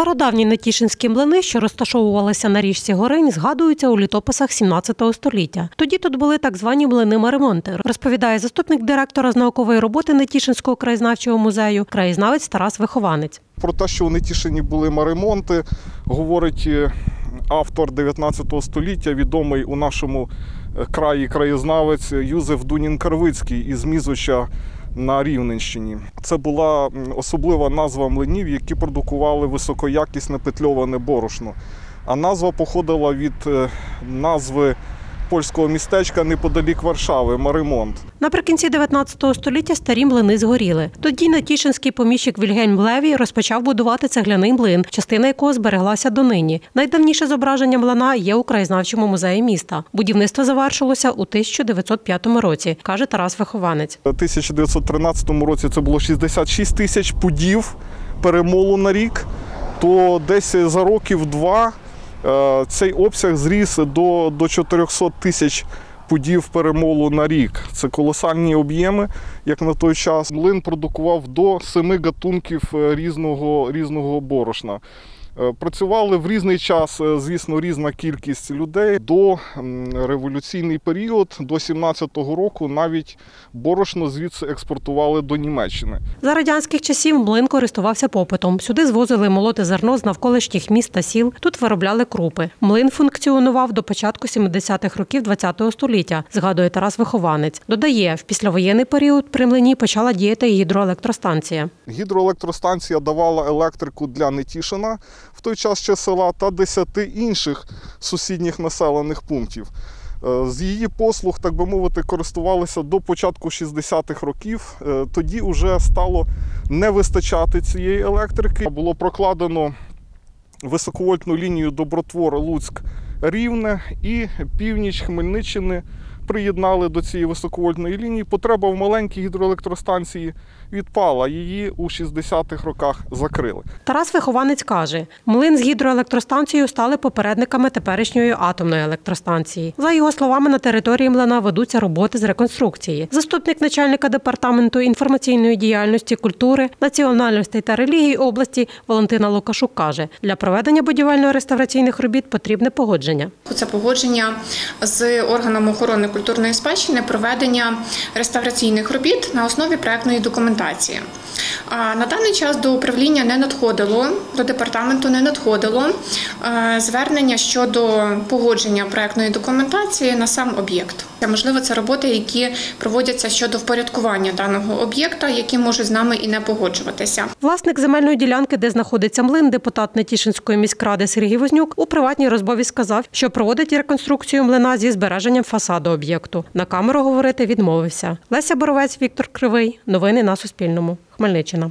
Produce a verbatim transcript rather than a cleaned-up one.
Стародавні нетішинські млини, що розташовувалися на річці Горинь, згадуються у літописах сімнадцятого століття. Тоді тут були так звані млини-маримонти, розповідає заступник директора з наукової роботи Нетішинського краєзнавчого музею, краєзнавець Тарас Вихованець. Про те, що у Нетішині були маримонти, говорить автор дев'ятнадцятого століття, відомий у нашому краї краєзнавець Юзеф Дунін-Карвицький із Мізуча на Рівненщині. Це була особлива назва млинів, які продукували високоякісне петльоване борошно. А назва походила від назви польського містечка неподалік Варшави – Маримонт. Наприкінці дев'ятнадцятого століття старі млини згоріли. Тоді нетішинський поміщик Вільгельм Левій розпочав будувати цегляний млин, частина якого збереглася донині. Найдавніше зображення млина є у краєзнавчому музеї міста. Будівництво завершилося у тисяча дев'ятсот п'ятому році, каже Тарас Вихованець. У тисяча дев'ятсот тринадцятому році це було шістдесят шість тисяч пудів перемолу на рік, то десь за років два цей обсяг зріс до, до чотирьохсот тисяч пудів перемолу на рік. Це колосальні об'єми, як на той час. Млин продукував до семи гатунків різного, різного борошна. Працювали в різний час, звісно, різна кількість людей. До революційний період, до сімнадцятого року, навіть борошно звідси експортували до Німеччини. За радянських часів млин користувався попитом. Сюди звозили молоте зерно з навколишніх міст та сіл, тут виробляли крупи. Млин функціонував до початку сімдесятих років двадцятого століття, згадує Тарас Вихованець. Додає, в післявоєнний період при млині почала діяти і гідроелектростанція. Гідроелектростанція давала електрику для Нетішина, в той час ще села, та десяти інших сусідніх населених пунктів. З її послуг, так би мовити, користувалися до початку шістдесятих років. Тоді вже стало не вистачати цієї електрики. Було прокладено високовольтну лінію Добротвор-Луцьк-Рівне, і північ Хмельниччини приєднали до цієї високовольтної лінії. Потреба в маленькій гідроелектростанції відпала, її у шістдесятих роках закрили. Тарас Вихованець каже, млин з гідроелектростанцією стали попередниками теперішньої атомної електростанції. За його словами, на території млина ведуться роботи з реконструкції. Заступник начальника департаменту інформаційної діяльності, культури, національностей та релігій області Валентина Лукашук каже, для проведення будівельно-реставраційних робіт потрібне погодження. Це погодження з органом охорони культурної спадщини, проведення реставраційних робіт на основі проектної документації. На даний час до управління не надходило, до департаменту не надходило звернення щодо погодження проектної документації на сам об'єкт. Можливо, це роботи, які проводяться щодо впорядкування даного об'єкта, які можуть з нами і не погоджуватися. Власник земельної ділянки, де знаходиться млин, депутат Нетішинської міськради Сергій Вознюк, у приватній розмові сказав, що проводить реконструкцію млина зі збереженням фасаду об'єкту. На камеру говорити відмовився. Леся Боровець, Віктор Кривий. Новини на Суспільному. Хмельниччина.